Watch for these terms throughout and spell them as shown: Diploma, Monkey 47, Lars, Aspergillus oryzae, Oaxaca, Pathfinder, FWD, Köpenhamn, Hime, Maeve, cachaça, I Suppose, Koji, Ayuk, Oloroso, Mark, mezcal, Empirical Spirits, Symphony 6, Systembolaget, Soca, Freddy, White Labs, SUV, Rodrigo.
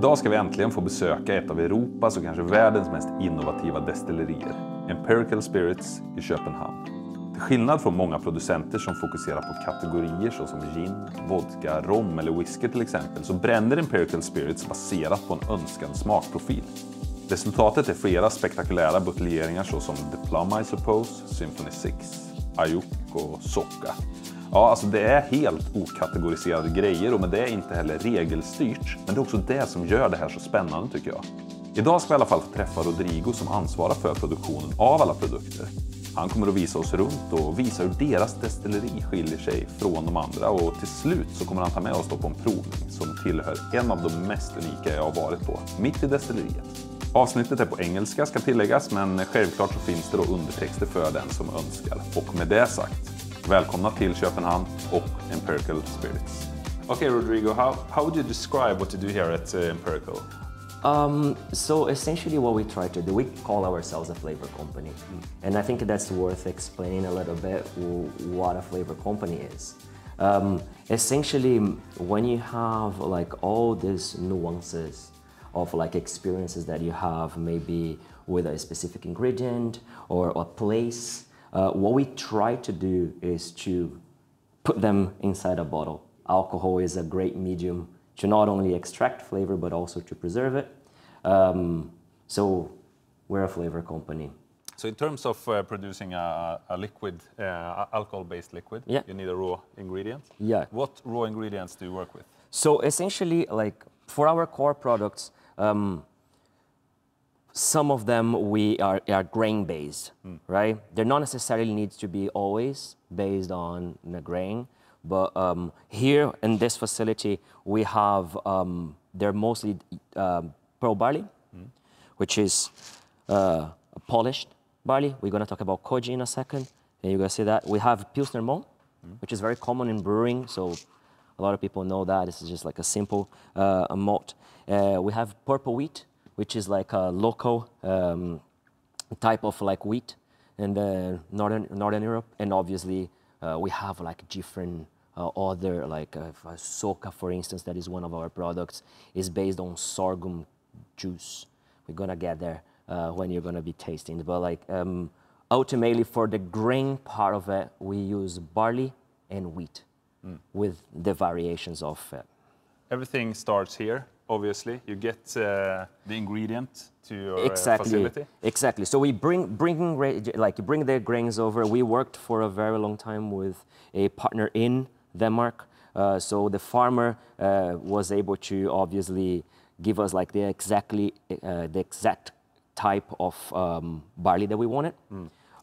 Idag ska vi äntligen få besöka ett av Europas och kanske världens mest innovativa destillerier, Empirical Spirits i Köpenhamn. Till skillnad från många producenter som fokuserar på kategorier såsom gin, vodka, rom eller whisky till exempel, så bränner Empirical Spirits baserat på en önskad smakprofil. Resultatet är flera spektakulära buteljeringar såsom Diploma, I Suppose, Symphony 6, Ayuk och Soca. Ja, alltså det är helt okategoriserade grejer och med det är inte heller regelstyrt, men det är också det som gör det här så spännande tycker jag. Idag ska vi i alla fall få träffa Rodrigo som ansvarar för produktionen av alla produkter. Han kommer att visa oss runt och visa hur deras destilleri skiljer sig från de andra och till slut så kommer han ta med oss då på en provning som tillhör en av de mest unika jag har varit på, mitt i destilleriet. Avsnittet är på engelska ska tilläggas, men självklart så finns det då undertexter för den som önskar. Och med det sagt, välkomna till Köpenhamn och Empirical Spirits. Okay, Rodrigo, how would you describe what you do here at Empirical? So essentially what we try to do, we call ourselves a flavor company. And I think that's worth explaining a little bit what a flavor company is. Essentially, when you have like all these nuances of like experiences that you have maybe with a specific ingredient or a place, what we try to do is to put them inside a bottle. Alcohol is a great medium to not only extract flavor, but also to preserve it. So we're a flavor company. So in terms of producing a liquid, alcohol-based liquid, yeah, you need a raw ingredient. Yeah. What raw ingredients do you work with? So essentially, like for our core products, some of them are grain-based, right? They not necessarily need to be always based on the grain, but here in this facility we have, they're mostly pearl barley, which is a polished barley. We're going to talk about Koji in a second, and you're going to see that. We have Pilsner malt, which is very common in brewing, so a lot of people know that. This is just like a simple malt. We have purple wheat, which is like a local type of like wheat in the northern Europe, and obviously we have like different other like Soca, for instance, that is one of our products, is based on sorghum juice. We're gonna get there when you're gonna be tasting, but like ultimately for the grain part of it, we use barley and wheat with the variations of it. Everything starts here. Obviously, you get the ingredient to your facility. Exactly. So we bring the grains over. We worked for a very long time with a partner in Denmark, so the farmer was able to obviously give us like the exact type of barley that we wanted,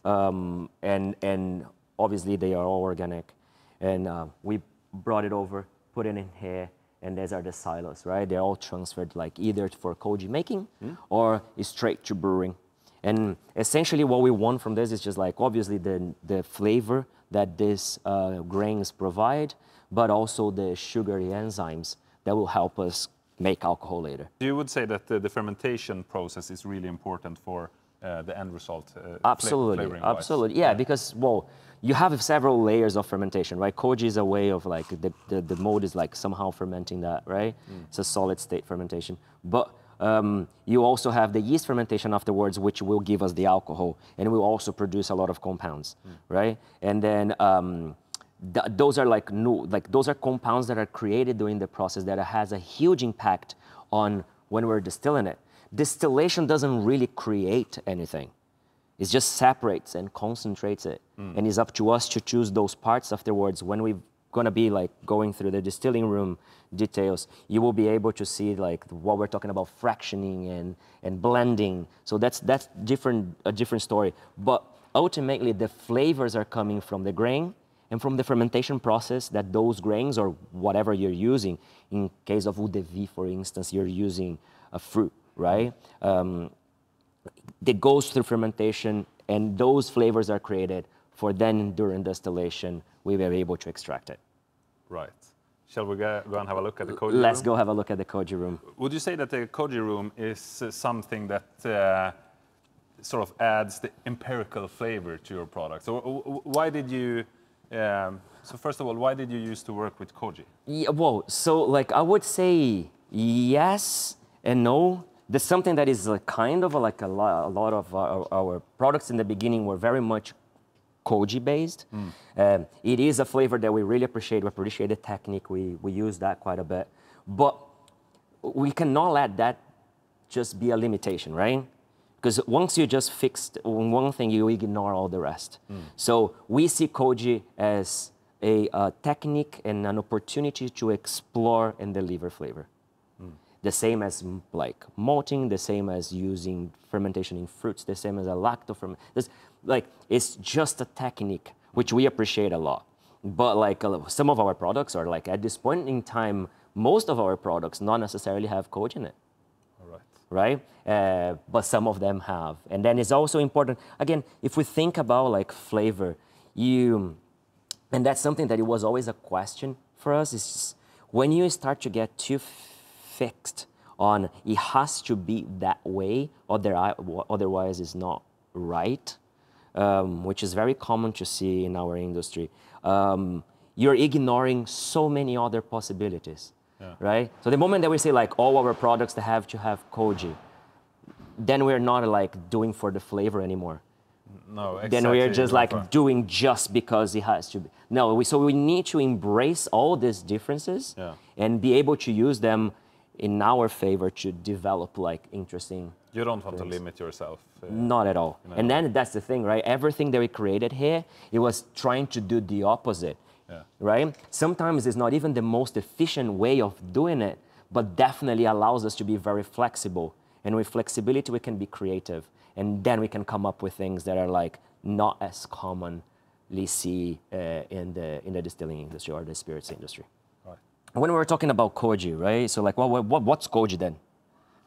and obviously they are all organic, and we brought it over, put it in here. And these are the silos, right? They're all transferred like either for koji making or straight to brewing. And essentially what we want from this is just like obviously the flavor that these grains provide, but also the sugary enzymes that will help us make alcohol later. You would say that the fermentation process is really important for the end result? Absolutely, absolutely. Yeah, because, well, you have several layers of fermentation, right? Koji is a way of like, the mold is like somehow fermenting that, right? It's a solid state fermentation. But you also have the yeast fermentation afterwards, which will give us the alcohol, and will also produce a lot of compounds, right? And then those are like those are compounds that are created during the process that has a huge impact on when we're distilling it. Distillation doesn't really create anything. It just separates and concentrates it. And it's up to us to choose those parts afterwards. When we're gonna be like going through the distilling room details, you will be able to see like what we're talking about, fractioning and blending. So that's a different story. But ultimately the flavors are coming from the grain and from the fermentation process that those grains or whatever you're using, in case of eau de vie, for instance, you're using a fruit, right? That goes through fermentation, and those flavors are created for then during distillation, we were able to extract it. Right. Shall we go and have a look at the koji room? Let's go have a look at the koji room. Would you say that the koji room is something that sort of adds the empirical flavor to your products? Or why did you, so first of all, why did you used to work with koji? Yeah, well, so like I would say yes, and know there's something that is kind of like a lot of our products in the beginning were very much Koji based. Mm. It is a flavor that we really appreciate. We appreciate the technique. We use that quite a bit. But we cannot let that just be a limitation, right? Because once you just fix one thing, you ignore all the rest. Mm. So we see Koji as a technique and an opportunity to explore and deliver flavor. Mm. The same as like malting, the same as using fermentation in fruits, the same as a lacto-fermentation. Like, it's just a technique, which we appreciate a lot. But like some of our products are like, at this point in time, most of our products not necessarily have Koji in it. Right? But some of them have. And then it's also important, again, if we think about like flavor, and that's something that it was always a question for us, is just, when you start to get too fixed on it has to be that way, otherwise it's not right, which is very common to see in our industry, you're ignoring so many other possibilities. Yeah. Right? So the moment that we say like all our products that have to have Koji, then we're not like doing for the flavor anymore. No, exactly. Then we're just like doing just because it has to be. No, so we need to embrace all these differences, yeah, and be able to use them in our favor to develop like interesting. You don't want to limit yourself. Not at all. You know? And then that's the thing, right? Everything that we created here, it was trying to do the opposite. Yeah. Right? Sometimes it's not even the most efficient way of doing it, but definitely allows us to be very flexible. And with flexibility, we can be creative. And then we can come up with things that are like not as commonly seen in the distilling industry or the spirits industry. Right. When we were talking about Koji, right? So like, well, what's Koji then?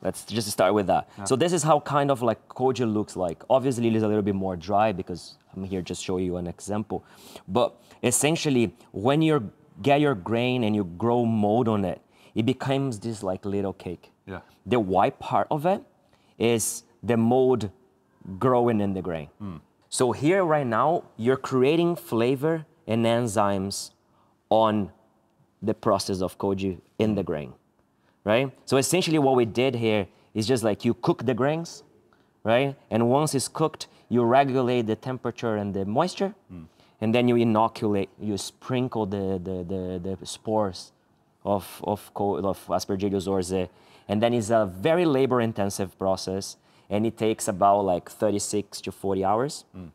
Let's just start with that. Yeah. So this is how kind of like Koji looks like. Obviously, it is a little bit more dry because I'm here just show you an example. But essentially, when you get your grain and you grow mold on it, it becomes this like little cake. Yeah. The white part of it is the mold growing in the grain. Mm. So here right now, you're creating flavor and enzymes on the process of Koji in the grain. Right? So essentially what we did here is just like you cook the grains, right? And once it's cooked, you regulate the temperature and the moisture, mm, and then you inoculate, you sprinkle the spores of Aspergillus oryzae. And then it's a very labor-intensive process, and it takes about like 36 to 40 hours, mm,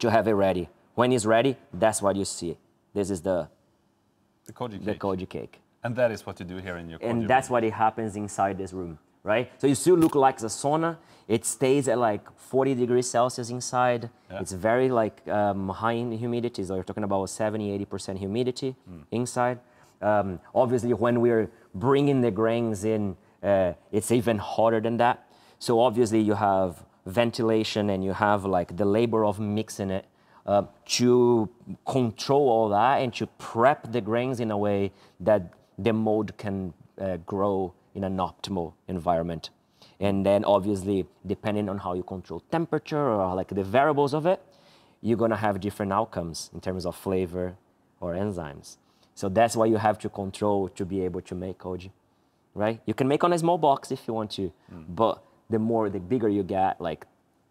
to have it ready. When it's ready, that's what you see. This is the Koji cake. And that is what you do here in your Koji room. And that's what it happens inside this room, right? So you still look like a sauna. It stays at like 40 degrees Celsius inside. Yeah. It's very like high in humidity. So you're talking about 70, 80% humidity, mm, inside. Obviously, when we're bringing the grains in, it's even hotter than that. So obviously, you have ventilation and you have like the labor of mixing it. To control all that and to prep the grains in a way that the mold can grow in an optimal environment. And then obviously, depending on how you control temperature or like the variables of it, you're gonna have different outcomes in terms of flavor or enzymes. So that's why you have to control to be able to make Koji, right? You can make on a small box if you want to, mm, but the bigger you get, like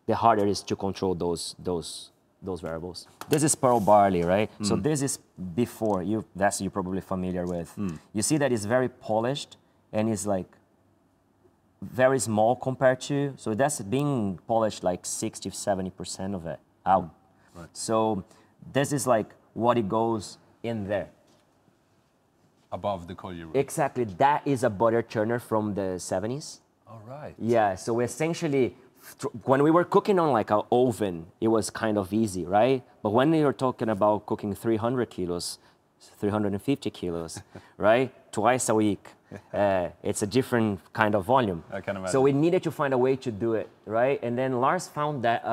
the harder it is to control those variables. This is pearl barley, right? Mm. So this is before, you're probably familiar with. Mm. You see that it's very polished and it's like very small compared to, so that's being polished like 60, 70% of it out. Mm. Right. So this is like what it goes in there. Above the Koji root. Exactly, that is a butter churner from the 70s. All right. Yeah, so essentially, when we were cooking on like an oven, it was kind of easy, right? But when we were talking about cooking 300 kilos, 350 kilos, right? Twice a week, it's a different kind of volume. I can imagine. So we needed to find a way to do it, right? And then Lars found that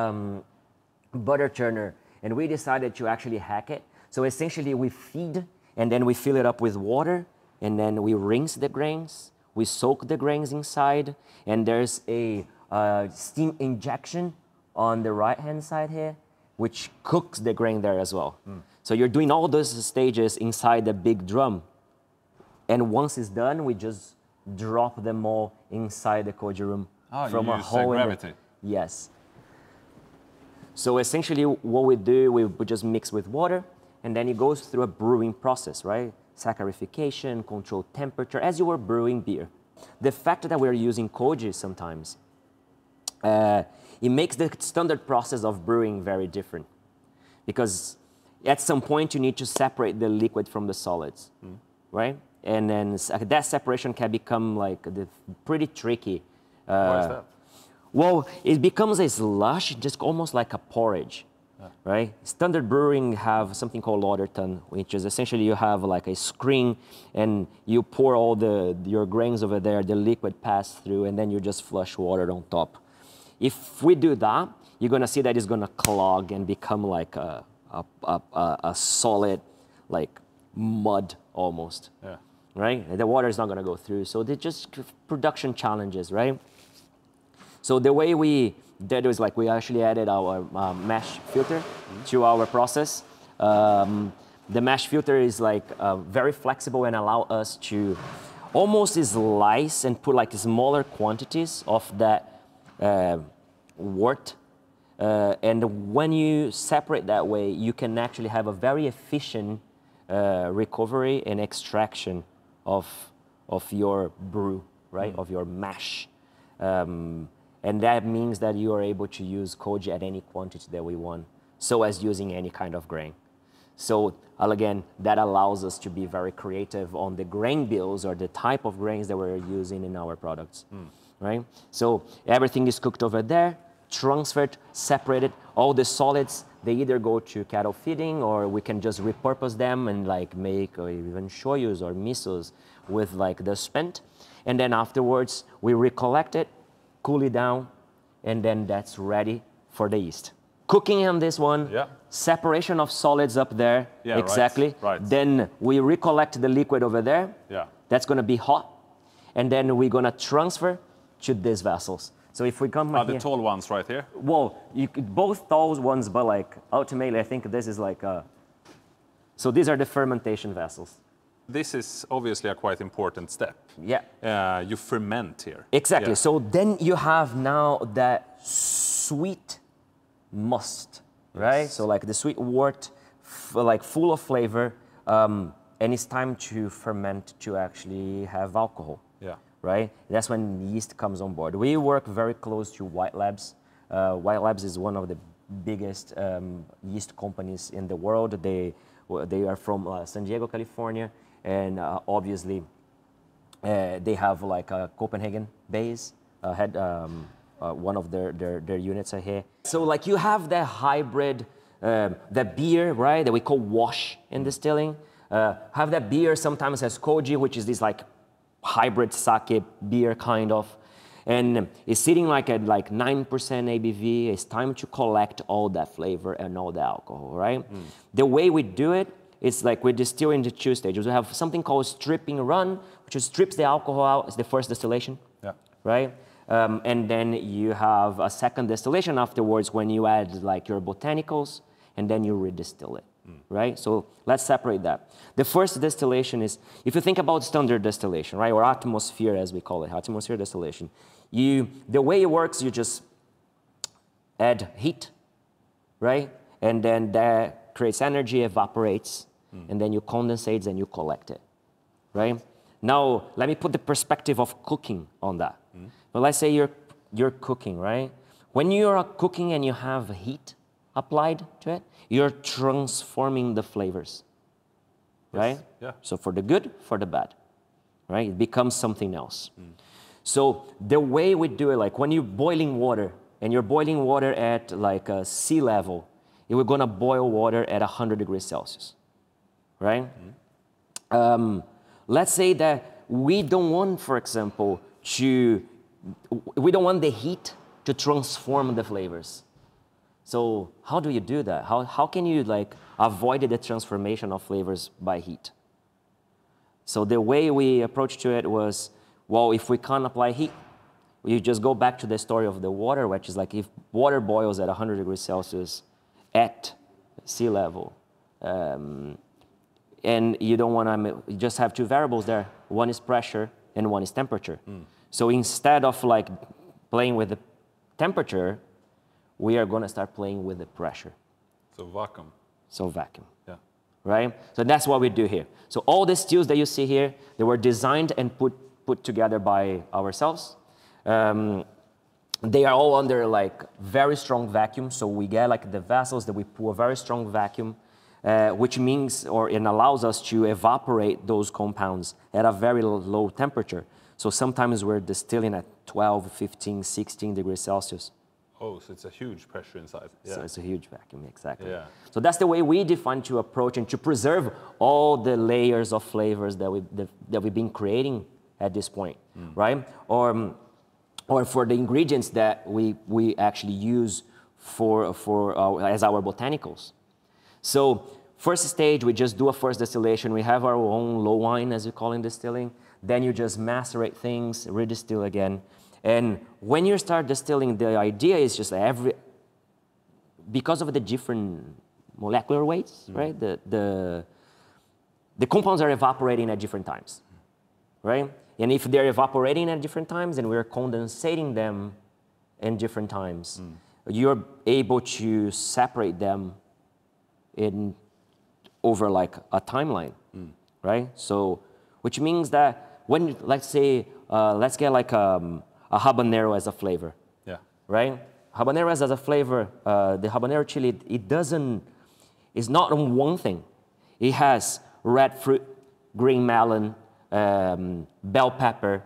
butter churner, and we decided to actually hack it. So essentially we feed, and then we fill it up with water, and then we rinse the grains, we soak the grains inside, and there's a steam injection on the right-hand side here, which cooks the grain there as well. Mm. So you're doing all those stages inside the big drum. And once it's done, we just drop them all inside the Koji room from a hole in gravity. Yes. So essentially what we do, we just mix with water, and then it goes through a brewing process, right? Saccharification, controlled temperature, as you were brewing beer. The fact that we're using Koji sometimes, it makes the standard process of brewing very different. Because at some point you need to separate the liquid from the solids, right? And then that separation can become like pretty tricky. Why is that? Well, it becomes a slush, just almost like a porridge, right? Standard brewing have something called lauderton, which is essentially you have like a screen and you pour all your grains over there, the liquid pass through, and then you just flush water on top. If we do that, you're gonna see that it's gonna clog and become like a solid, like mud almost, right? And the water is not gonna go through. So they're just production challenges, right? So the way we did was like we actually added our mash filter to our process. The mash filter is like very flexible and allow us to almost slice and put like smaller quantities of that wort. And when you separate that way, you can actually have a very efficient recovery and extraction of your brew, right? Of your mash. And that means that you are able to use Koji at any quantity that we want, so as using any kind of grain. So again, that allows us to be very creative on the grain bills or the type of grains that we're using in our products, right? So everything is cooked over there, transferred, separated. All the solids, they either go to cattle feeding or we can just repurpose them and like make or even shoyus or misos with like the spent. And then afterwards, we recollect it, cool it down, and then that's ready for the yeast. Cooking on this one, separation of solids up there, exactly. Right. Then we recollect the liquid over there. That's gonna be hot. And then we're gonna transfer to these vessels. So if we come the tall ones right here? Well, you could, both tall ones, but like ultimately I think this is like a... So these are the fermentation vessels. This is obviously a quite important step. Yeah. You ferment here. Exactly. Yeah. So then you have now that sweet must, right? Yes. So like the sweet wort, like full of flavor, and it's time to ferment to actually have alcohol. Yeah. Right? That's when yeast comes on board. We work very close to White Labs. White Labs is one of the biggest yeast companies in the world. They are from San Diego, California. And obviously, they have like a Copenhagen base, one of their units are here. So like you have that hybrid, that beer, right, that we call wash in distilling. Have that beer sometimes as Koji, which is this like hybrid sake beer kind of. And it's sitting like at like 9% ABV. It's time to collect all that flavor and all the alcohol, right? The way we do it, it's like we distill in the two stages. We have something called stripping run, which is strips the alcohol out. It's the first distillation, right? And then you have a second distillation afterwards when you add like your botanicals, and then you redistill it, right? So let's separate that. The first distillation is, if you think about standard distillation, right? Or atmosphere, as we call it, atmosphere distillation. The way it works, you just add heat, right? And then that creates energy, evaporates, and then you condensate and you collect it, right? Now, let me put the perspective of cooking on that. But let's say you're cooking, right? When you are cooking and you have heat applied to it, you're transforming the flavors, right? So for the good, for the bad, right? It becomes something else. So the way we do it, like when you're boiling water, and you're boiling water at like a sea level, we're gonna boil water at 100 degrees Celsius, right? Let's say that we don't want, for example, we don't want the heat to transform the flavors. So how do you do that? How can you like avoid the transformation of flavors by heat? So the way we approached to it was, well, if we can't apply heat, you just go back to the story of the water, which is like if water boils at 100 degrees Celsius at sea level, and you don't want to, you just have two variables there. One is pressure and one is temperature. So instead of like playing with the temperature, we are going to start playing with the pressure. So vacuum. So vacuum. Yeah. Right? So that's what we do here. So all the steels that you see here, they were designed and put together by ourselves. They are all under like very strong vacuum. So we get like the vessels that we pour a very strong vacuum, which means or it allows us to evaporate those compounds at a very low temperature. So sometimes we're distilling at 12, 15, 16 degrees Celsius. Oh, so it's a huge pressure inside. Yeah. So it's a huge vacuum, exactly. Yeah. So that's the way we define to approach and to preserve all the layers of flavors that, we've been creating at this point, right? Or for the ingredients that we actually use as our botanicals. So first stage, we just do a first distillation. We have our own low wine, as we call in distilling. Then you just macerate things, redistill again. And when you start distilling, the idea is just because of the different molecular weights, right? The compounds are evaporating at different times, right? And if they're evaporating at different times and we're condensating them in different times, you're able to separate them in over like a timeline, right? So, which means that when, let's say, let's get like a habanero as a flavor, yeah, right? Habanero as a flavor, the habanero chili, it's not on one thing. It has red fruit, green melon, bell pepper.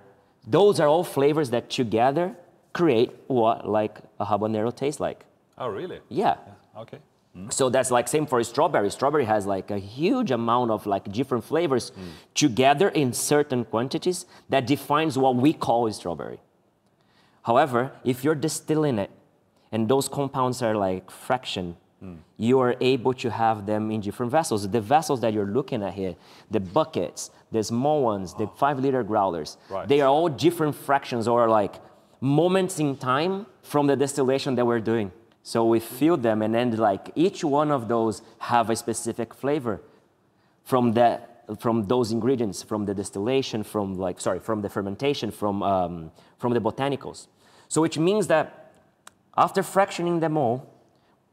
Those are all flavors that together create what like a habanero tastes like. Oh, really? Yeah. Yeah. Okay. So that's like same for strawberry. Strawberry has like a huge amount of like different flavors together in certain quantities that defines what we call strawberry. However, if you're distilling it and those compounds are like fraction, you are able to have them in different vessels. The vessels that you're looking at here, the buckets, the small ones, the 5-liter growlers, right, they are all different fractions or like moments in time from the distillation that we're doing. So we fill them and then like each one of those have a specific flavor from those ingredients, from the distillation, from the fermentation, from the botanicals. So which means that after fractioning them all,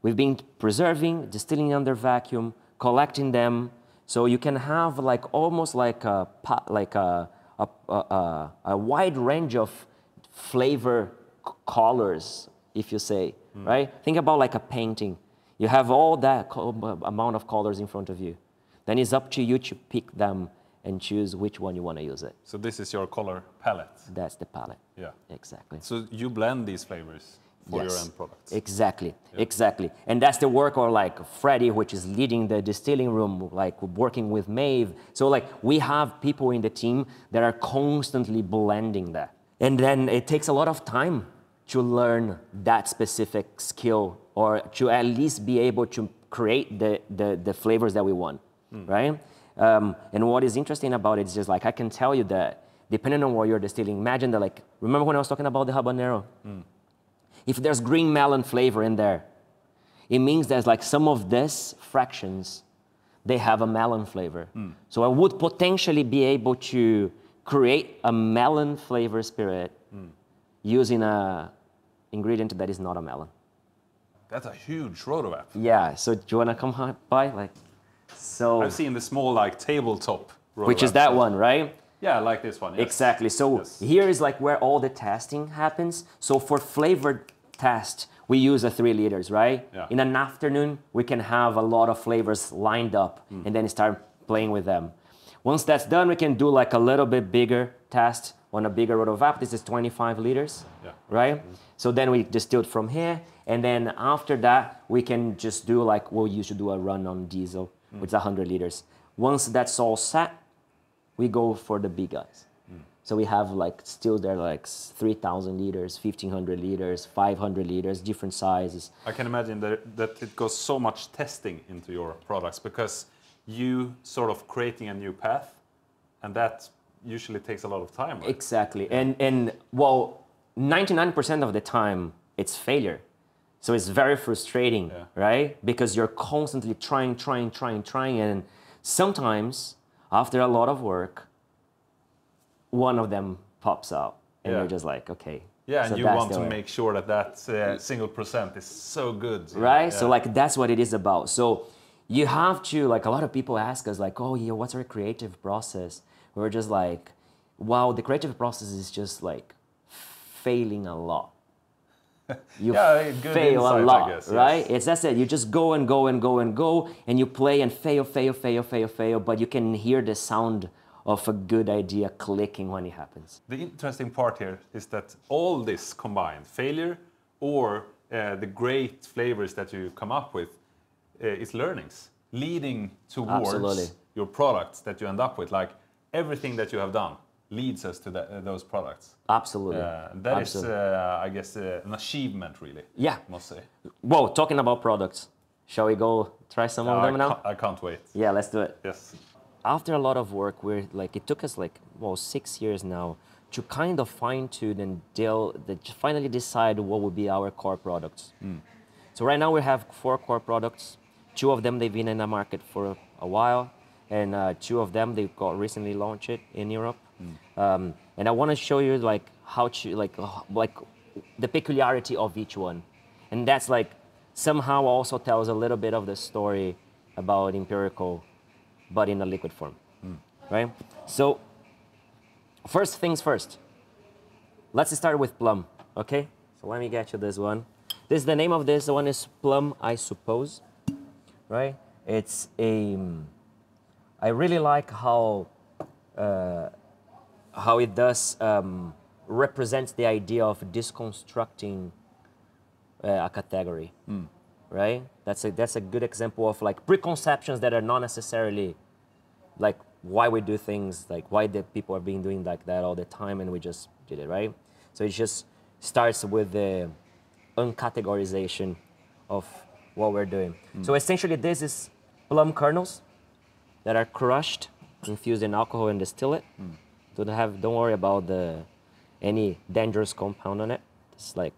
we've been preserving, distilling under vacuum, collecting them. So you can have like almost like a wide range of flavor colors, if you say. Right? Think about like a painting. You have all that amount of colors in front of you. Then it's up to you to pick them and choose which one you want to use it. So this is your color palette. That's the palette. Yeah. Exactly. So you blend these flavors for your end products. Exactly. Yeah. Exactly. And that's the work of like Freddy, which is leading the distilling room, like working with Maeve. So like we have people in the team that are constantly blending that. And then it takes a lot of time to learn that specific skill or to at least be able to create the flavors that we want, right? And what is interesting about it is just like, I can tell you that depending on what you're distilling, imagine that like, remember when I was talking about the habanero? If there's green melon flavor in there, it means there's like some of these fractions, they have a melon flavor. So I would potentially be able to create a melon flavor spirit using an ingredient that is not a melon. That's a huge roadmap. Yeah, so do you want to come by? Like, so I've seen the small like tabletop roadmap. Which is that one, right? Yeah, like this one, yes. Exactly, so here is like where all the testing happens. So for flavored test, we use a 3 liters, right? Yeah. In an afternoon, we can have a lot of flavors lined up and then start playing with them. Once that's done, we can do like a little bit bigger test on a bigger rotovap. This is 25 liters, yeah, right? So then we distilled from here, and then after that, we can just do like, well, you should do a run on diesel, which is 100 liters. Once that's all set, we go for the big guys. So we have like, still there like 3,000 liters, 1,500 liters, 500 liters, different sizes. I can imagine that it goes so much testing into your products because you sort of creating a new path, and that usually takes a lot of time, right? Exactly, and well, 99% of the time, it's failure. So it's very frustrating, right? Because you're constantly trying, and sometimes, after a lot of work, one of them pops out, and you're just like, okay. Yeah, so and you want to make sure that that single % is so good. Right? Yeah. So like that's what it is about. So you have to, like a lot of people ask us like, oh, yeah, what's our creative process? We're just like, wow, the creative process is just like failing a lot. You fail a lot, right? Yes. It's that's it. You just go and go and go and go, and you play and fail, but you can hear the sound of a good idea clicking when it happens. The interesting part here is that all this combined, failure or the great flavors that you come up with, is learnings leading towards your products that you end up with. Like everything that you have done leads us to that, those products. Absolutely. That is, I guess, an achievement, really. Yeah. I must say. Whoa, talking about products, shall we go try some of them now? I can't wait. Yeah, let's do it. Yes. After a lot of work, we're like, it took us like, well, 6 years now to kind of fine tune and finally decide what would be our core products. Mm. So right now we have 4 core products. 2 of them, they've been in the market for a while. And 2 of them, they've got recently launched it in Europe. Mm. And I want to show you like how to, like the peculiarity of each one. And that's like somehow also tells a little bit of the story about Empirical, but in a liquid form, right? So first things first, let's start with plum, okay? So let me get you this one. This is the name of this one is Plum, I Suppose, right? It's a, I really like how it does represents the idea of deconstructing a category. Mm. Right? That's a good example of like preconceptions that are not necessarily like why we do things, like why the people are being doing like that all the time and we just did it, right? So it just starts with the uncategorization of what we're doing. Mm. So essentially this is plum kernels that are crushed, infused in alcohol and distillate. Mm. Don't worry about any dangerous compound on it. It's like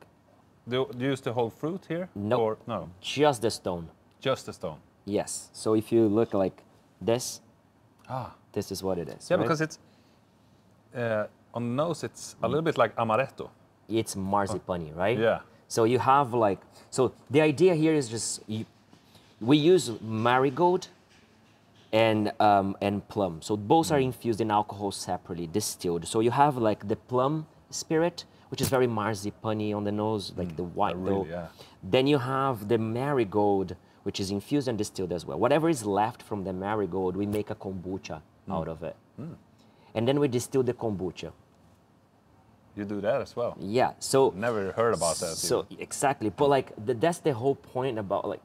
do you use the whole fruit here? No. Or no. Just the stone. Just the stone. Yes. So if you look like this, this is what it is. Yeah, right? Because it's on the nose, it's a little bit like amaretto. It's marzipani, right? Yeah. So you have like so the idea here is just we use marigold and plum. So both are infused in alcohol separately, distilled. So you have like the plum spirit, which is very marzipani on the nose, like the white really, yeah. Then you have the marigold, which is infused and distilled as well. Whatever is left from the marigold, we make a kombucha out of it. Mm. And then we distill the kombucha. You do that as well? Yeah, so... Never heard about that. So, either. Exactly. But like, that's the whole point about like...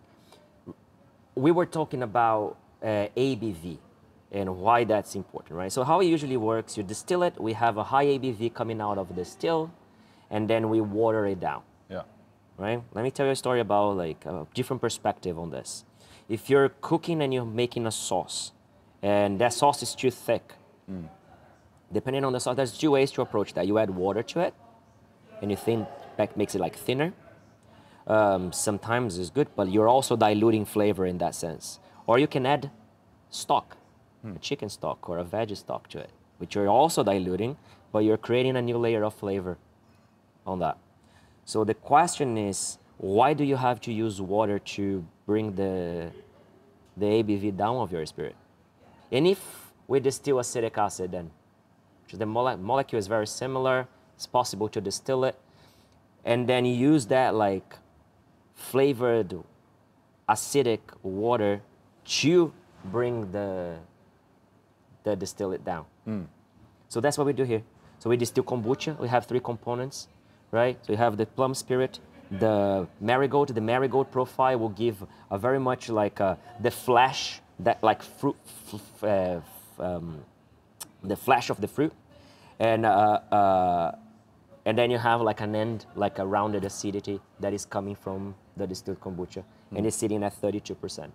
We were talking about ABV and why that's important, right? So how it usually works, you distill it, we have a high ABV coming out of the still, and then we water it down, right? Let me tell you a story about like a different perspective on this. If you're cooking and you're making a sauce, and that sauce is too thick, depending on the sauce, there's 2 ways to approach that. You add water to it, and you think that makes it like thinner. Sometimes it's good, but you're also diluting flavor in that sense. Or you can add stock, a chicken stock or a veggie stock to it, which you're also diluting, but you're creating a new layer of flavor on that. So the question is, why do you have to use water to bring the ABV down of your spirit? And if we distill acetic acid then, which the molecule is very similar, it's possible to distill it, and then you use that like flavored acidic water to bring the distillate down. Mm. So that's what we do here. So we distill kombucha, we have 3 components, right? So you have the plum spirit, the marigold profile will give a very much like the flesh, that like fruit, the flesh of the fruit. And then you have like an end, like a rounded acidity that is coming from the distilled kombucha. Mm. And it's sitting at 32%.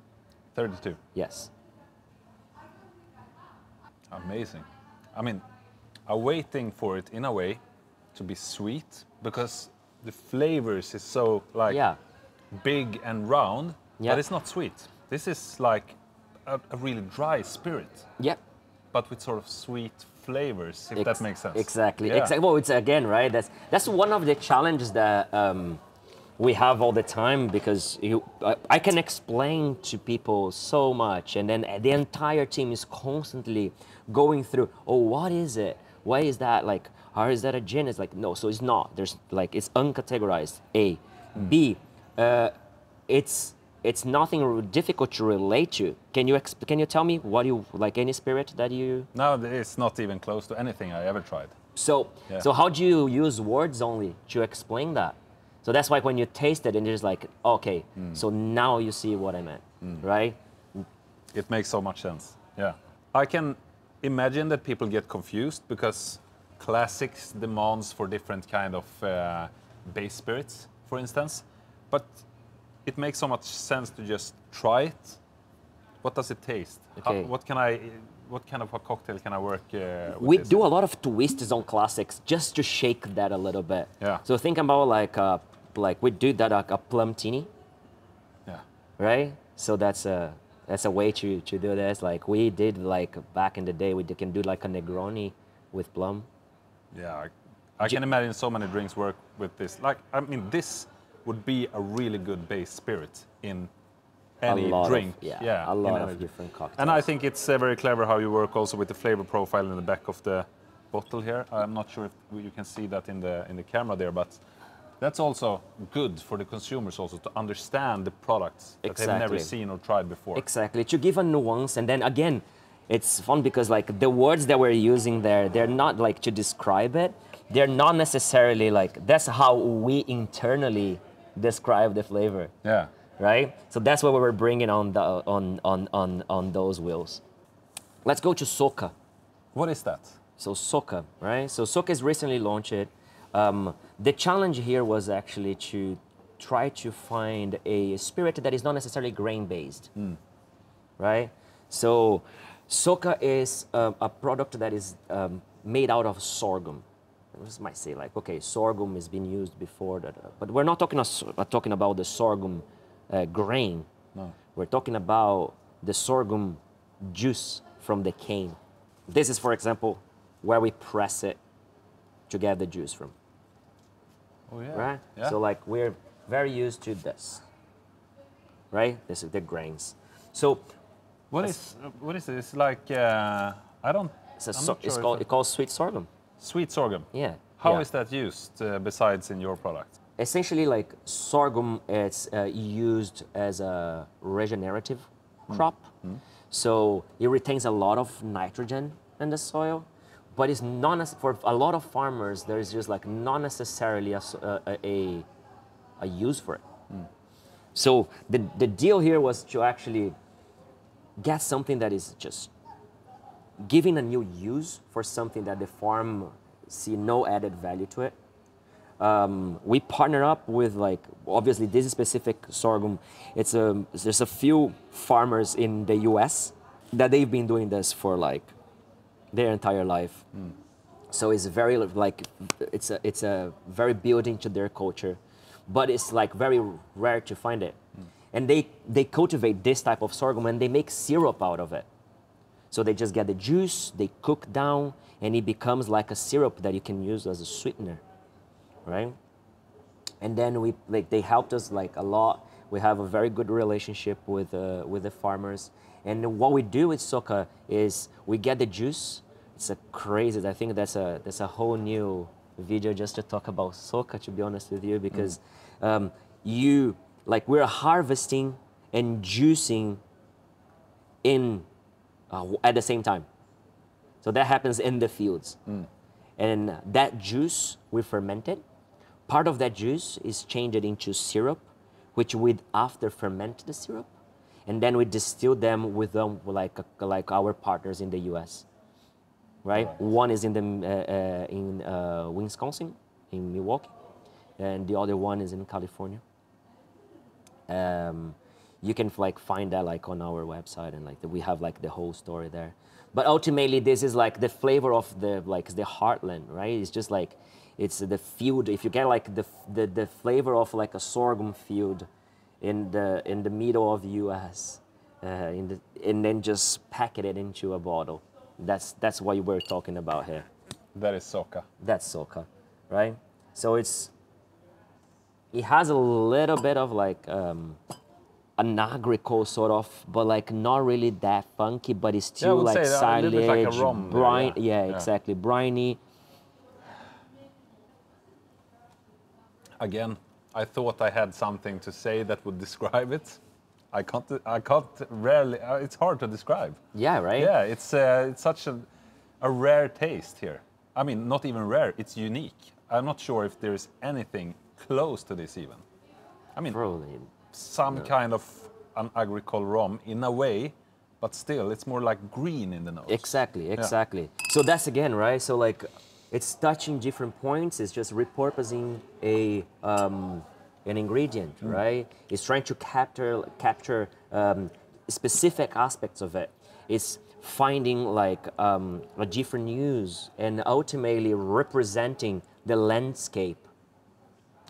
32? Yes. Amazing. I mean, I'm waiting for it in a way to be sweet because the flavors is so like big and round, but it's not sweet. This is like a really dry spirit. Yep. But with sort of sweet flavors, if that makes sense. Exactly. Yeah. Well, it's again, right? That's one of the challenges that we have all the time, because I can explain to people so much, and then the entire team is constantly going through, oh, what is it? Why is that? Like, how is that a gin? It's like, no, so it's not. There's like, it's uncategorized, A. B, it's nothing difficult to relate to. Can you tell me what you like, any spirit that you? No, it's not even close to anything I ever tried. So, yeah. So how do you use words only to explain that? So that's why when you taste it and you're just like, okay, so now you see what I meant, right? It makes so much sense. Yeah, I can imagine that people get confused because classics demands for different kind of base spirits, for instance, but it makes so much sense to just try it. What does it taste? Okay. What kind of a cocktail can I work with? We do a lot of twists on classics just to shake that a little bit. Yeah. So think about like we do that like a plumtini. Yeah. Right. So that's a way to do this. Like we did like back in the day, we can do like a Negroni with plum. Yeah. I can imagine so many drinks work with this. Like, I mean, this would be a really good base spirit in any drink. Yeah, a lot of different cocktails. And I think it's very clever how you work also with the flavor profile in the back of the bottle here. I'm not sure if you can see that in the camera there, but that's also good for the consumers also to understand the products that they've never seen or tried before. Exactly, to give a nuance, and then again, it's fun because like the words that we're using there, they're not like to describe it. They're not necessarily like, that's how we internally describe the flavor. Yeah. Right? So that's what we were bringing on those wheels. Let's go to Soca. What is that? So Soca, right? So Soca is recently launched. The challenge here was actually to try to find a spirit that is not necessarily grain-based, right? So Soca is a product that is made out of sorghum. This might say like, okay, sorghum has been used before, that, but we're not talking about the sorghum grain. No. We're talking about the sorghum juice from the cane. This is, for example, where we press it to get the juice from. Oh yeah. Right? Yeah. So like we're very used to this, right? This is the grains. So what is it? It's like it's called sweet sorghum. Sweet sorghum? Yeah. How is that used besides in your product? Essentially, like sorghum, it's used as a regenerative crop. So it retains a lot of nitrogen in the soil, but it's not, for a lot of farmers, there is just like not necessarily a use for it. So the deal here was to actually get something that is just giving a new use for something that the farm see no added value to it. We partner up with, like, obviously this specific sorghum. There's a few farmers in the US that they've been doing this for like their entire life. So it's very like it's a very built into their culture, but it's like very rare to find it. And they cultivate this type of sorghum and they make syrup out of it. So they just get the juice, they cook down, and it becomes like a syrup that you can use as a sweetener, right? And then they helped us like a lot. We have a very good relationship with the farmers. And what we do with Soca is we get the juice. It's a crazy. I think that's a whole new video just to talk about Soca. To be honest with you, because we're harvesting and juicing in. At the same time. So that happens in the fields. And that juice, we ferment it. Part of that juice is changed into syrup, which we'd after ferment the syrup. And then we distill them with them like our partners in the US, right? One is in Wisconsin, in Milwaukee, and the other one is in California. You can like find that like on our website, and like we have like the whole story there. But ultimately, this is like the flavor of the like the heartland, right? It's just like it's the field. If you get like the flavor of like a sorghum field in the middle of the U.S. and then just packet it into a bottle, That's what we're talking about here. That is Soca. That's Soca, right? So it's, it has a little bit of like an agrico sort of, but like not really that funky, but it's still like silage, like briny. Yeah, yeah, exactly, briny. Again, I thought I had something to say that would describe it. I can't, it's hard to describe. Yeah, right? Yeah, it's such a rare taste here. I mean, not even rare, it's unique. I'm not sure if there's anything close to this even. I mean, probably some kind of an agricole rom in a way, but still, it's more like green in the nose. Exactly, exactly. Yeah. So that's again, right? So like, it's touching different points, it's just repurposing a, an ingredient, right? It's trying to capture specific aspects of it. It's finding like a different use and ultimately representing the landscape,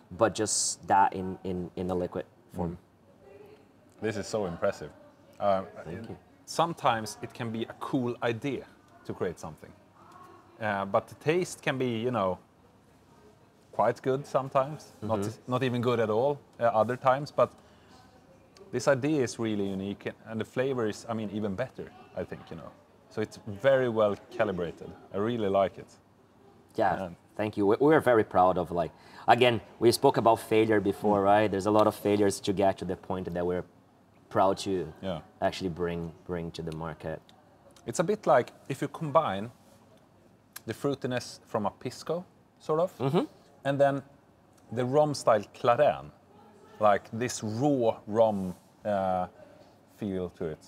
but just that in a liquid form. This is so impressive. Thank you. Sometimes it can be a cool idea to create something, but the taste can be, you know, quite good sometimes, not even good at all other times, but this idea is really unique, and the flavor is, I mean, even better, I think, you know. So it's very well calibrated. I really like it. Yeah, and thank you. We're very proud of, like, again, we spoke about failure before, right? There's a lot of failures to get to the point that we're proud to actually bring to the market. It's a bit like if you combine the fruitiness from a pisco, sort of, and then the rom style clarin, like this raw rom feel to it.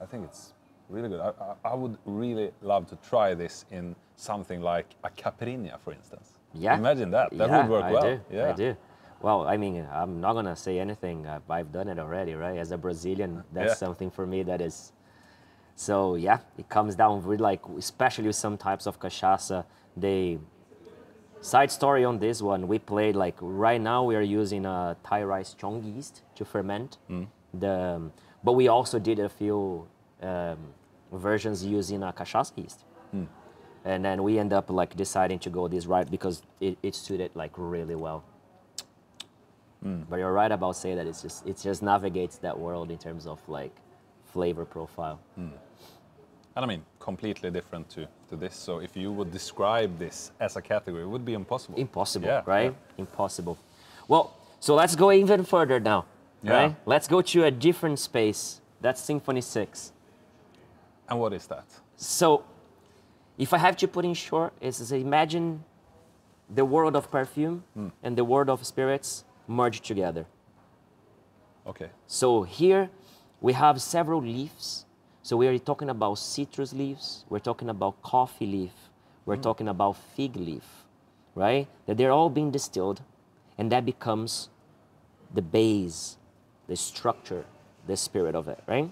I think it's really good. I would really love to try this in something like a caipirinha, for instance. Yeah. Imagine that. That would work well. Yeah, I do. Well, I mean, I'm not gonna say anything. I've done it already, right? As a Brazilian, that's something for me that is. So yeah, it comes down with like, especially with some types of cachaça, they. Side story on this one, we played like, right now we are using a Thai rice chong yeast to ferment. But we also did a few versions using a cachaça yeast. And then we end up like deciding to go this route because it suited like really well. But you're right about saying that it just navigates that world in terms of like flavor profile. And I mean, completely different to this. So if you would describe this as a category, it would be impossible. Impossible, right? Yeah. Impossible. Well, so let's go even further now, right? Let's go to a different space. That's Symphony 6. And what is that? So if I have to put in short, is imagine the world of perfume and the world of spirits merged together. Okay. So here we have several leaves. So we are talking about citrus leaves, we're talking about coffee leaf, we're talking about fig leaf, right? That they're all being distilled, and that becomes the base, the structure, the spirit of it, right?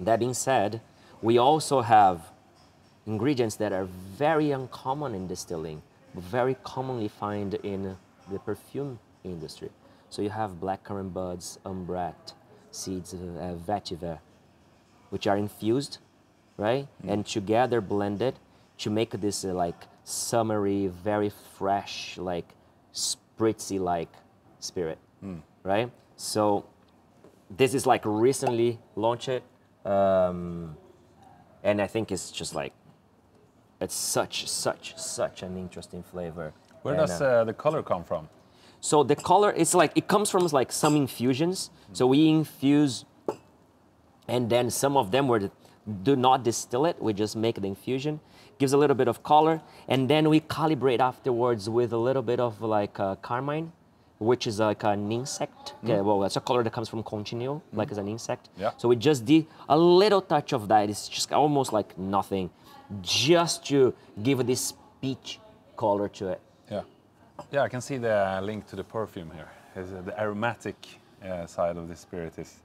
That being said, we also have ingredients that are very uncommon in distilling, but very commonly found in the perfume industry. So you have blackcurrant buds, umbrette, seeds, vetiver, which are infused, right? And together blended to make this like summery, very fresh, like spritzy-like spirit, right? So this is like recently launched, and I think it's just like, it's such an interesting flavor. Where does the color come from? So the color, it's like, it comes from like some infusions. So we infuse, and then some of them were, do not distill it, we just make the infusion, gives a little bit of color, and then we calibrate afterwards with a little bit of like carmine, which is like an insect. Okay, well, that's a color that comes from cochineal, like as an insect. So we just did a little touch of that, it's just almost like nothing, just to give this peach color to it. Yeah, yeah, I can see the link to the perfume here. The aromatic side of the spirit is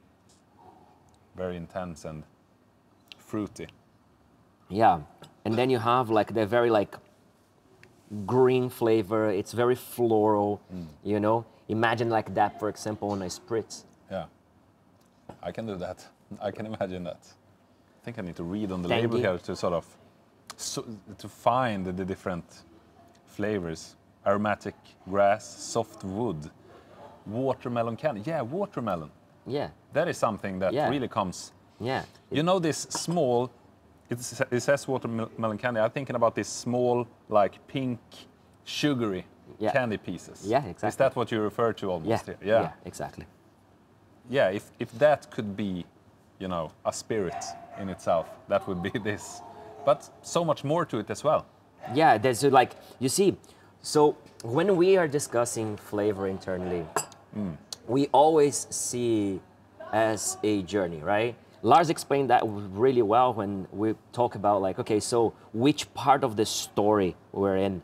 very intense and fruity. Yeah, and then you have like the very like green flavor. It's very floral, you know? Imagine like that, for example, on a spritz. Yeah, I can do that. I can imagine that. think I need to read on the label here to sort of to find the different flavors. Aromatic grass, soft wood, watermelon candy. Yeah, watermelon. Yeah. That is something that really comes. Yeah. You know this small, it says watermelon candy. I'm thinking about this small, like pink, sugary candy pieces. Yeah, exactly. Is that what you refer to almost? Yeah, yeah. Yeah, exactly. Yeah, if that could be, you know, a spirit in itself, that would be this. But so much more to it as well. Yeah, there's like, you see, so when we are discussing flavor internally, we always see as a journey, right? Lars explained that really well when we talk about like, okay, so which part of the story we're in,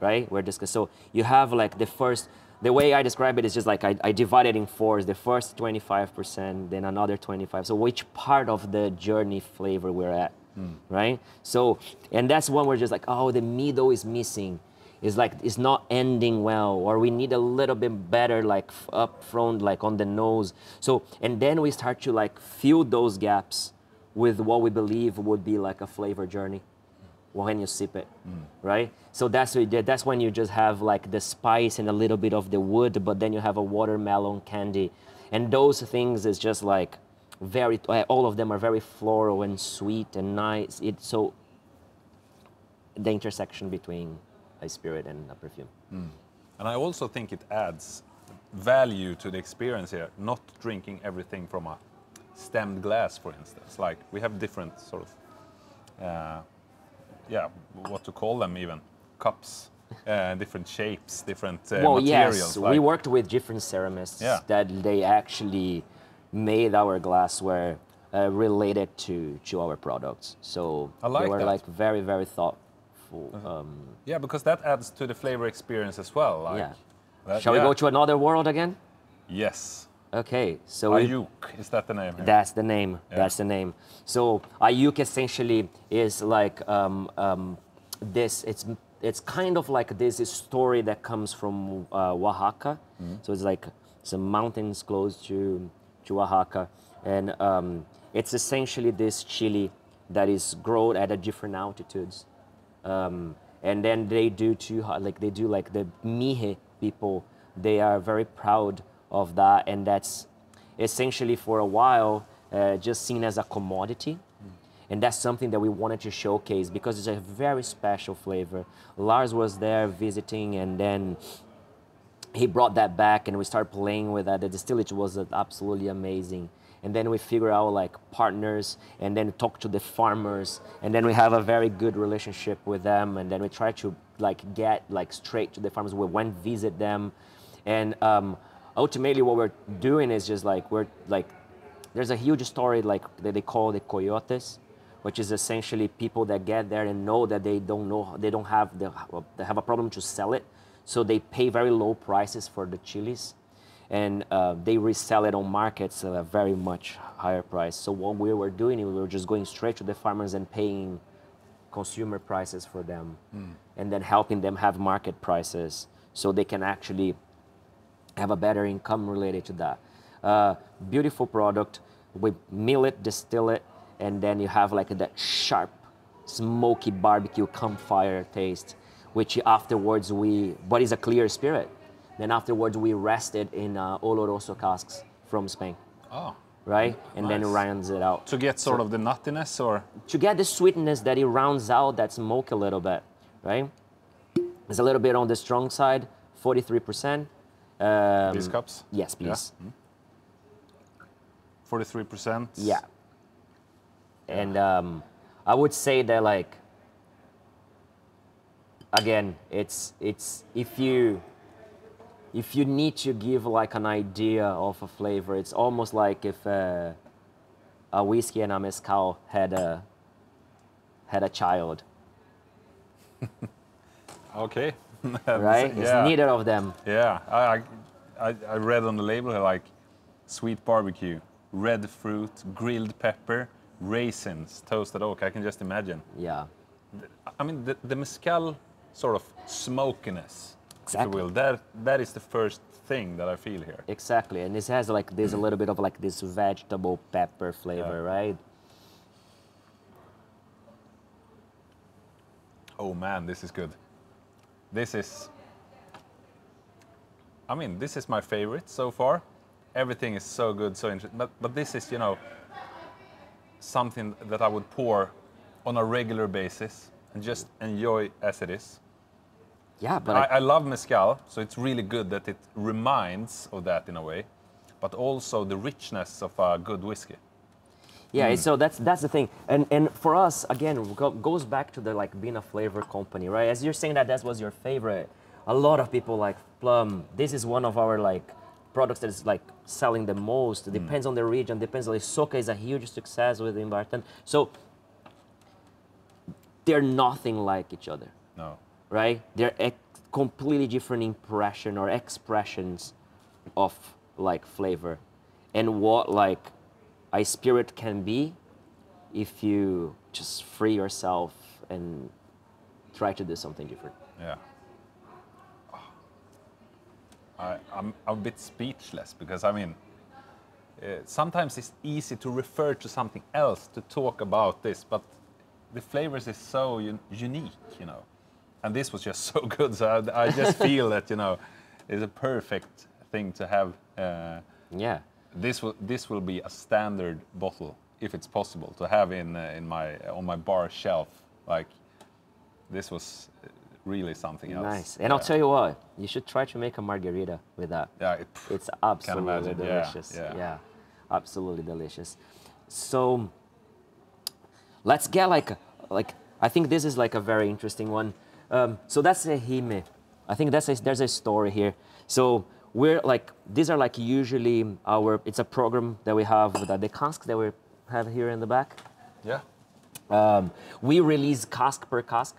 right? We're discussing, so you have like the first, the way I describe it is just like I divide it in fours, the first 25%, then another 25%. So which part of the journey flavor we're at, right? So, and that's when we're just like, oh, the middle is missing. It's like, it's not ending well, or we need a little bit better, like up front, like on the nose. So, and then we start to like fill those gaps with what we believe would be like a flavor journey when you sip it, right? So that's when you just have like the spice and a little bit of the wood, but then you have a watermelon candy. And those things is just like very, all of them are very floral and sweet and nice. So the intersection between a spirit and a perfume. And I also think it adds value to the experience here, not drinking everything from a stemmed glass, for instance. Like we have different sort of, yeah, what to call them even, cups, different shapes, different materials. Yes, like, we worked with different ceramists that they actually made our glassware related to our products. So they were like very, very thoughtful. Yeah, because that adds to the flavor experience as well. Like Shall we go to another world again? Yes. Okay, so Ayuk, is that the name? Here? That's the name. Yeah. That's the name. So Ayuk essentially is like this. It's kind of like this story that comes from Oaxaca. So it's like some mountains close to Oaxaca, and it's essentially this chili that is grown at a different altitudes. And then they do too, like they do like the Mihe people, they are very proud of that, and that's essentially for a while just seen as a commodity, and that's something that we wanted to showcase because it's a very special flavor. Lars was there visiting, and then he brought that back and we started playing with that. The distillage was absolutely amazing. And then we figure out like partners, and then talk to the farmers, and then we have a very good relationship with them, and then we try to like get like straight to the farmers. We went visit them, and ultimately what we're doing is just like we're like there's a huge story like that they call the coyotes, which is essentially people that get there and know that they don't know they have a problem to sell it, so they pay very low prices for the chilies. And they resell it on markets at a very much higher price. So what we were doing, we were just going straight to the farmers and paying consumer prices for them, and then helping them have market prices so they can actually have a better income related to that. Beautiful product. We mill it, distill it, and then you have like that sharp, smoky barbecue campfire taste, which afterwards but it's a clear spirit. Then afterwards, we rested in Oloroso casks from Spain, right? And then it rounds it out. To get sort of the nuttiness or? To get the sweetness that it rounds out that smoke a little bit, right? It's a little bit on the strong side, 43%. These cups? Yes, please. Yeah. 43%? Yeah. And I would say that like, again, it's if you need to give like an idea of a flavor, it's almost like if a whiskey and a mezcal had a child. Okay. Right? It's neither of them. Yeah, I read on the label like sweet barbecue, red fruit, grilled pepper, raisins, toasted oak. I can just imagine. Yeah. I mean, the mezcal sort of smokiness. Exactly. If you will. That is the first thing that I feel here. Exactly, and this has like this a little bit of like this vegetable pepper flavor, right? oh man, this is good. This is, I mean, this is my favorite so far. Everything is so good, so interesting. But this is, you know, something that I would pour on a regular basis and just enjoy as it is. Yeah, but I love mezcal, so it's really good that it reminds of that in a way, but also the richness of a good whiskey. Yeah, so that's the thing, and for us again goes back to the like being a flavor company, right? As you're saying that was your favorite, a lot of people like plum. This is one of our like products that is like selling the most. It depends on the region. Depends on like Soca is a huge success within Barton. So they're nothing like each other. No. Right? They're completely different impression or expressions of like flavor, and what like a spirit can be if you just free yourself and try to do something different. Yeah. I'm a bit speechless because, I mean, sometimes it's easy to refer to something else to talk about this, but the flavors is so unique, you know. And this was just so good, so I just feel that, you know, it's a perfect thing to have. Yeah. This will be a standard bottle, if it's possible, to have on my bar shelf. Like, this was really something else. Nice, and I'll tell you what, you should try to make a margarita with that. Yeah, it's absolutely delicious. Yeah, absolutely delicious. So let's get like I think this is like a very interesting one. So that's a hime. I think there's a story here. So. We're like, these are like usually it's a program that we have with the casks that we have here in the back. Yeah. We release cask per cask.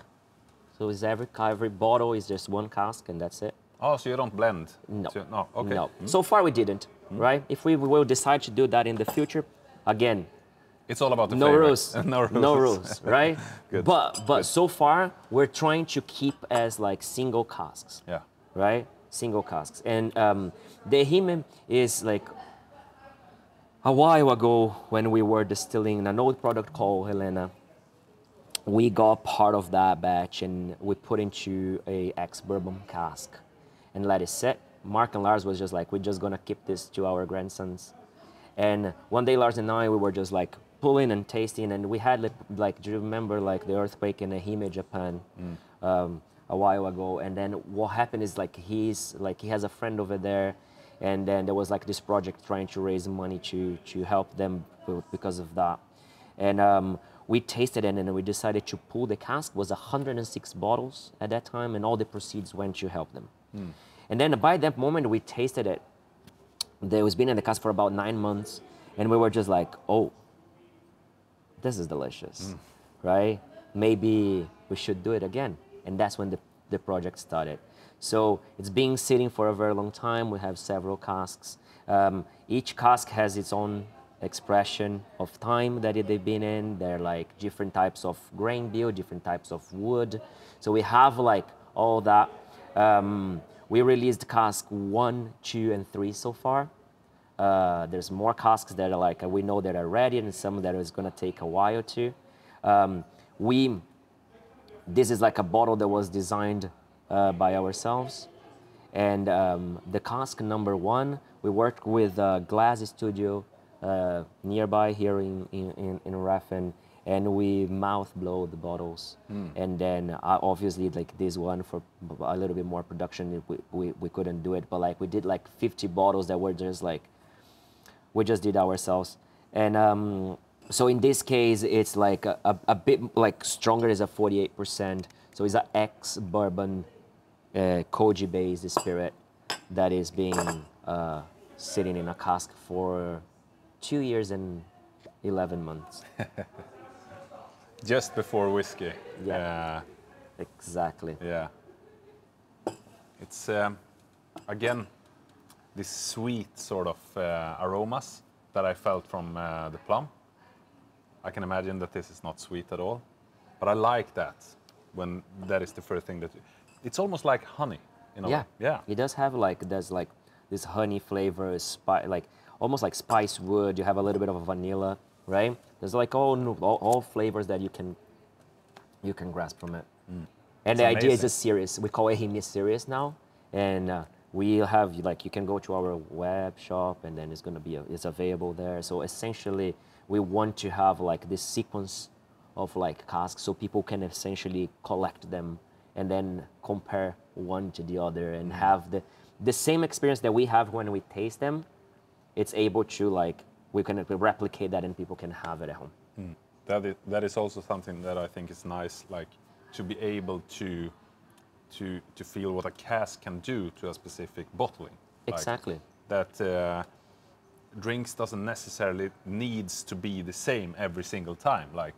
So is every bottle is just one cask and that's it. Oh, so you don't blend? No. So, no, okay. No. Mm. So far we didn't, right? If we will decide to do that in the future, again. It's all about the flavor. Rules. No rules. No rules, right? Good. But good. So far we're trying to keep as like single casks. Yeah. Right? Single casks, and the hime is like a while ago when we were distilling an old product called Helena. We got part of that batch and we put into a ex-bourbon cask and let it sit. Mark and Lars was just like, we're just gonna keep this to our grandsons. And one day Lars and I, we were just like pulling and tasting, and we had like, do you remember like the earthquake in the hime, Japan? Mm. A while ago, and then what happened is like he has a friend over there, and then there was like this project trying to raise money to help them because of that, and we tasted it and we decided to pull the cask. It was 106 bottles at that time, and all the proceeds went to help them. Mm. And then by that moment we tasted it. It was been in the cask for about 9 months, and we were just like, oh, this is delicious, right? Maybe we should do it again. And that's when the project started. So it's been sitting for a very long time. We have several casks. Each cask has its own expression of time that they've been in. They're like different types of grain bill, different types of wood. So we have like all that. We released cask 1, 2, and 3 so far. There's more casks that are like, we know that are ready, and some that is gonna take a while too. This is like a bottle that was designed by ourselves. And the cask number 1, we worked with a glass studio nearby here in Raffen, and we mouth blow the bottles. And then obviously like this one for a little bit more production, we couldn't do it, but like we did like 50 bottles that were just like, we just did ourselves. And so in this case, it's like a bit like stronger, is a 48%. So it's an ex-bourbon Koji-based spirit that is being sitting in a cask for 2 years and 11 months. Just before whiskey. Yeah. Exactly. Yeah. It's again this sweet sort of aromas that I felt from the plum. I can imagine that this is not sweet at all, but I like that when that is the first thing that it's almost like honey, you know. Yeah, yeah. It does have like this honey flavor, like almost like spice wood. You have a little bit of a vanilla, right? There's like all flavors that you can grasp from it. And the idea is a series. We call it Him is Serious now, and we'll have, like, you can go to our web shop, and then it's going to be, it's available there. So essentially, we want to have like this sequence of like casks, so people can essentially collect them and then compare one to the other and have the same experience that we have when we taste them. It's able to, like, we can replicate that and people can have it at home. That is also something that I think is nice, like, to be able to feel what a cask can do to a specific bottling. Exactly. Like, that drinks doesn't necessarily needs to be the same every single time. Like,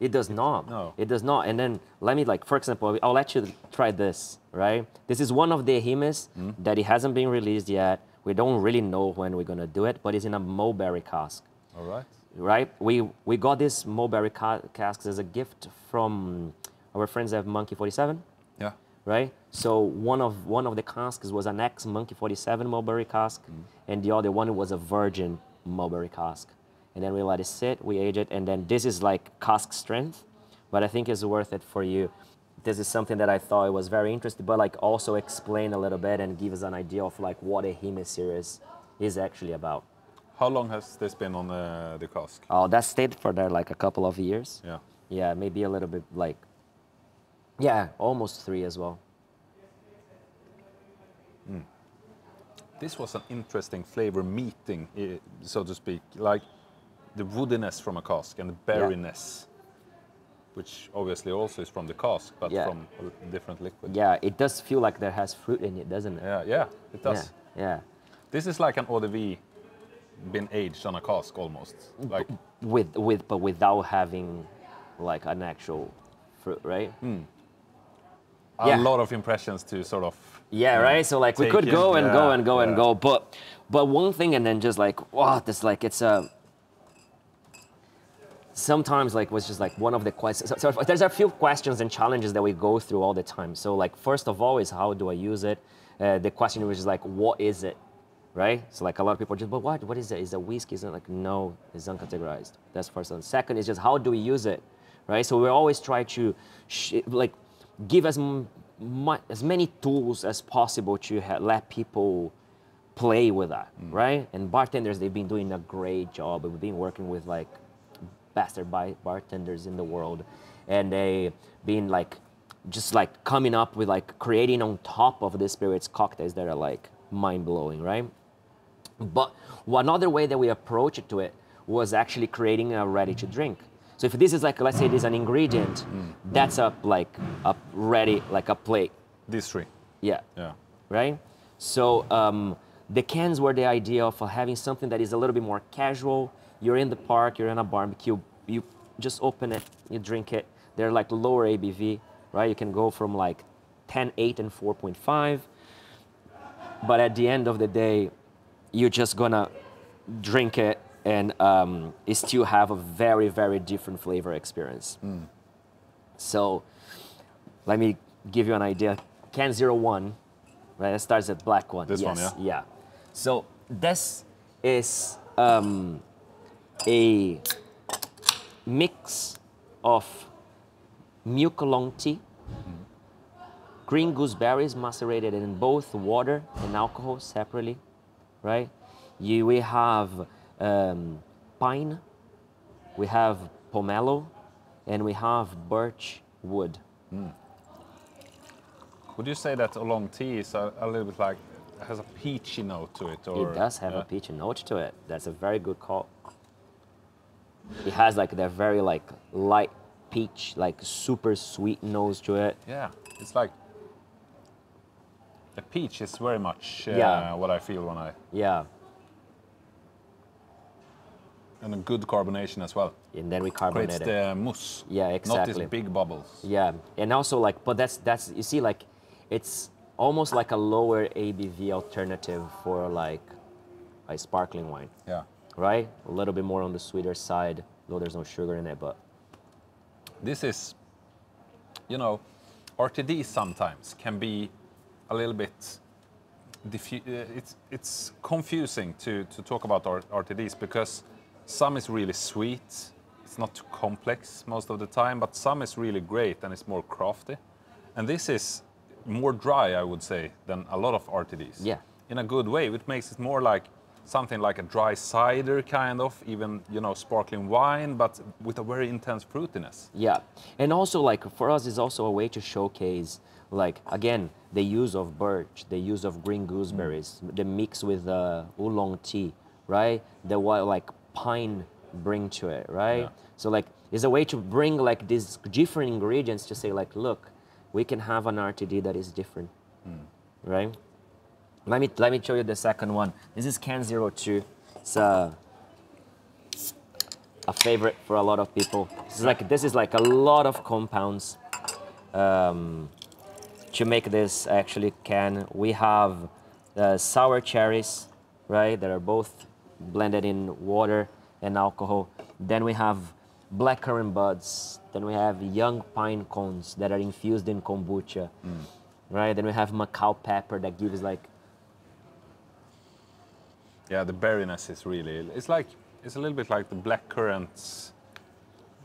it does not. No. It does not. And then let me, like, for example, I'll let you try this, right? This is one of the Himes that it hasn't been released yet. We don't really know when we're gonna do it, but it's in a mulberry cask. All right. Right? We got this mulberry cask as a gift from our friends at Monkey 47. Yeah. Right? So one of the casks was an ex-Monkey 47 mulberry cask, and the other one was a virgin mulberry cask. And then we let it sit, we age it, and then this is like cask strength, but I think it's worth it for you. This is something that I thought was very interesting, but like also explain a little bit and give us an idea of like what a Hime series is actually about. How long has this been on the cask? Oh, that stayed for there like a couple of years. Yeah. Yeah, maybe a little bit like, yeah, almost 3 as well. This was an interesting flavor meeting, so to speak, like the woodiness from a cask and the berryness. Which obviously also is from the cask, but from a different liquid. Yeah, it does feel like there has fruit in it, doesn't it? Yeah, yeah, it does. Yeah, yeah. This is like an eau de vie been aged on a cask almost, like but without having like an actual fruit, right? A lot of impressions to sort of right. So like we could go and go and go and go, but one thing, and then just like wow, this like it's a. Sometimes like was just like one of the questions. So there's a few questions and challenges that we go through all the time. So like first of all is how do I use it? The question was just like what is it, right? So like a lot of people are just but what is it? Is it whiskey? Isn't like no, it's uncategorized. That's first one. Second is just how do we use it, right? So we always try to like give as many tools as possible to let people play with that, right? And bartenders, they've been doing a great job. We've been working with like bartenders in the world, and they been like just like coming up with like creating on top of the spirits cocktails that are like mind-blowing, right? But another way that we approached to it was actually creating a ready-to-drink. So if this is like, let's say this is an ingredient, that's up like a ready, like a plate. These three. Yeah. Yeah. Right? So the cans were the idea of having something that is a little bit more casual. You're in the park, you're in a barbecue, you just open it, you drink it. They're like lower ABV, right? You can go from like 10, 8, and 4.5. But at the end of the day, you're just gonna drink it and it still have a very, very different flavor experience. So let me give you an idea. Can 01, right? It starts at black one. This one, yeah? Yeah. So this is... a mix of milk long tea, green gooseberries macerated in both water and alcohol separately, right? We have pine, we have pomelo, and we have birch wood. Would you say that a long tea is a little bit like, has a peachy note to it? Or, it does have a peachy note to it. That's a very good call. It has like that very like light peach, like super sweet nose to it. Yeah, it's like the peach is very much what I feel when I... Yeah. And a good carbonation as well. And then we carbonate it. It's the mousse. Yeah, exactly. Not these big bubbles. Yeah, and also like, but that's you see like, it's almost like a lower ABV alternative for like a sparkling wine. Yeah. Right? A little bit more on the sweeter side, though there's no sugar in it, but... This is, you know, RTD sometimes can be a little bit... It's confusing to talk about RTDs because some is really sweet, It's not too complex most of the time, but some is really great and it's more crafty. And this is more dry, I would say, than a lot of RTDs. Yeah. In a good way, which makes it more like something like a dry cider, kind of, even, you know, sparkling wine, but with a very intense fruitiness. Yeah, and also, like, for us, it's also a way to showcase, like, again, the use of birch, the use of green gooseberries, the mix with oolong tea, right? The what, like, pine bring to it, right? Yeah. So, like, it's a way to bring, like, these different ingredients to say, like, look, we can have an RTD that is different, right? Let me show you the second one. This is Can 02. It's a favorite for a lot of people. This is like a lot of compounds to make this actually can. We have sour cherries, right? That are both blended in water and alcohol. Then we have blackcurrant buds. Then we have young pine cones that are infused in kombucha, right? Then we have Macau pepper that gives like. Yeah, the berryness is really, it's a little bit like the black currants.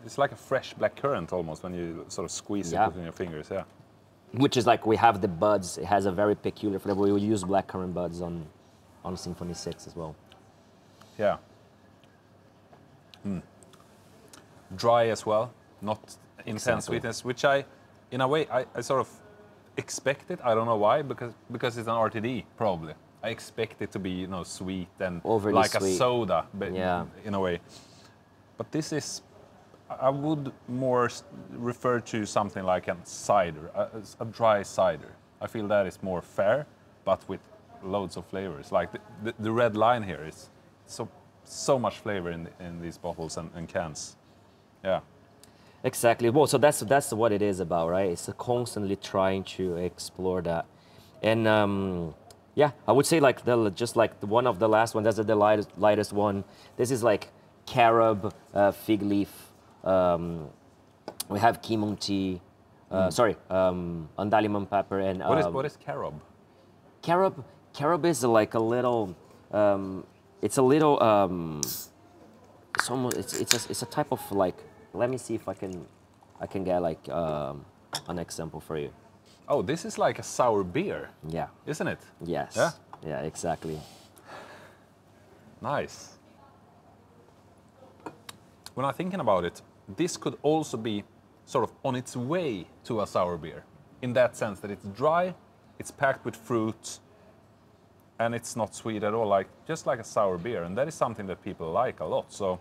It's like a fresh black currant almost when you sort of squeeze it within your fingers, yeah. Which is like, we have the buds, it has a very peculiar flavor. We will use black currant buds on Symphony 6 as well. Yeah. Dry as well, not intense sweetness, which I, in a way, I sort of expect it. I don't know why, because it's an RTD probably. I expect it to be, you know, sweet and overly like sweet. A soda, but in a way. But this is, I would more refer to something like a cider, a dry cider. I feel that is more fair, but with loads of flavors. Like the red line here is so much flavor in these bottles and cans. Yeah. Exactly. Well, so that's what it is about, right? It's constantly trying to explore that, and. Yeah, I would say like one of the last ones. That's the lightest one. This is like carob, fig leaf. We have kimon tea. Andalimon pepper and. What is carob? Carob is like a little. It's a little. It's a type of like. Let me see if I can get like an example for you. Oh, this is like a sour beer. Yeah. Isn't it? Yes. Yeah, yeah, exactly. Nice. When I'm thinking about it, this could also be sort of on its way to a sour beer, in that sense that it's dry, it's packed with fruit, and it's not sweet at all, like just like a sour beer, and that is something that people like a lot. So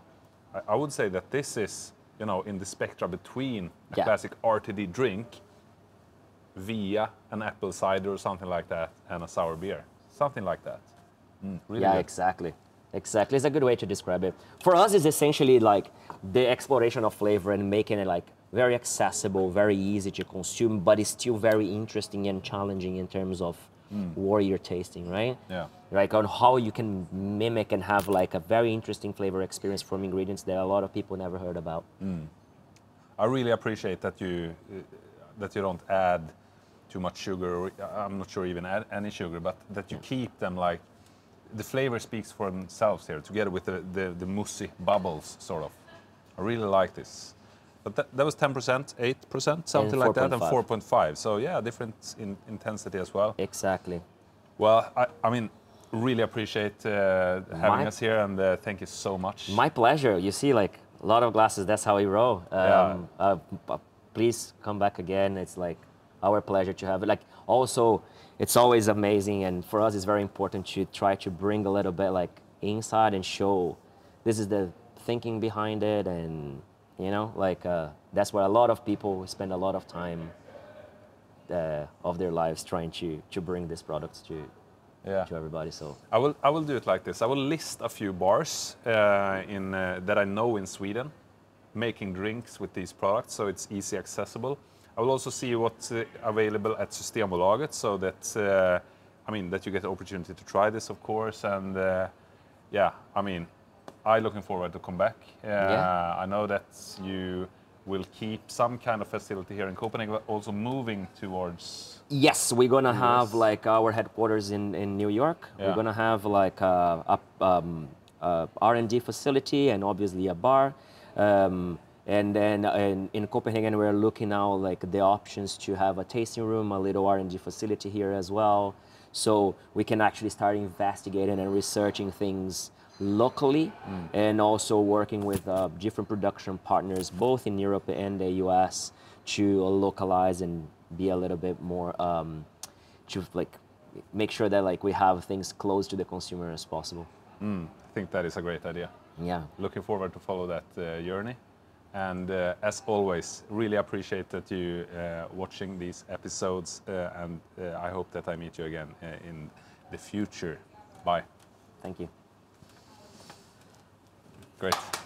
I would say that this is, you know, in the spectra between a classic RTD drink via an apple cider or something like that, and a sour beer, something like that. Really good. Exactly. It's a good way to describe it. For us, it's essentially like the exploration of flavor and making it like very accessible, very easy to consume, but it's still very interesting and challenging in terms of what you're tasting, right? Yeah. Like on how you can mimic and have like a very interesting flavor experience from ingredients that a lot of people never heard about. I really appreciate that you don't add too much sugar, or I'm not sure even add any sugar, but that you keep them like, the flavor speaks for themselves here, together with the moussey bubbles, sort of. I really like this. But that was 10%, 8%, something like that, and 4.5. So yeah, different in intensity as well. Exactly. Well, I mean, really appreciate having us here, and thank you so much. My pleasure. You see, like, a lot of glasses, that's how we roll. Please come back again. It's like our pleasure to have it. Like also, it's always amazing, and for us, it's very important to try to bring a little bit like inside and show this is the thinking behind it, and you know, like that's where a lot of people spend a lot of time of their lives trying to bring these products to everybody. So I will do it like this. I will list a few bars that I know in Sweden, making drinks with these products, so it's easy accessible. I will also see what's available at Systembolaget, so that that you get the opportunity to try this, of course. And I'm looking forward to come back. I know that you will keep some kind of facility here in Copenhagen, but also moving towards. Yes, we're gonna have like our headquarters in New York. Yeah. We're gonna have like a R&D facility and obviously a bar. And then in Copenhagen, we're looking now like the options to have a tasting room, a little R&D facility here as well. So we can actually start investigating and researching things locally, and also working with different production partners, both in Europe and the US, to localize and be a little bit more, to like make sure that like we have things close to the consumer as possible. I think that is a great idea. Yeah. Looking forward to follow that journey. And as always, really appreciate that you watching these episodes, and I hope that I meet you again in the future. Bye. Thank you. Great.